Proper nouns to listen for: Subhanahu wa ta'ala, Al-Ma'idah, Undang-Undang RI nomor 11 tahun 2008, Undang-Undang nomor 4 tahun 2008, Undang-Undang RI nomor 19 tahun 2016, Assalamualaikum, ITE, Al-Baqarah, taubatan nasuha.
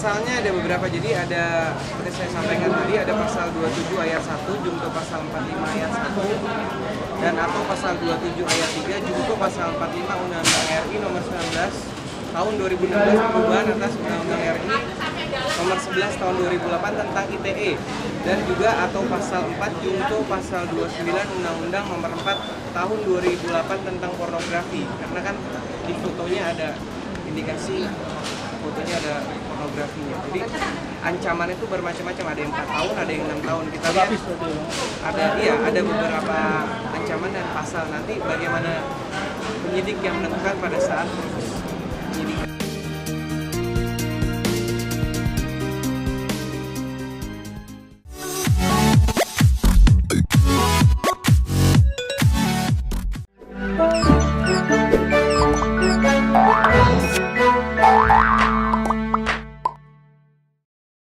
Pasalnya ada beberapa, jadi ada seperti saya sampaikan tadi, ada pasal 27 ayat 1 jungto pasal 45 ayat 1 dan atau pasal 27 ayat 3 jungto pasal 45 Undang-Undang RI nomor 19 tahun 2016 perubahan atas Undang-Undang RI nomor 11 tahun 2008 tentang ITE dan juga atau pasal 4 jungto pasal 29 Undang-Undang nomor 4 tahun 2008 tentang pornografi, karena kan di fotonya ada indikasi fotonya ada pornografinya. Jadi ancaman itu bermacam-macam, ada yang 4 tahun, ada yang 6 tahun. Kita lihat ada beberapa ancaman dan pasal, nanti bagaimana penyidik yang menentukan pada saat penyidikan.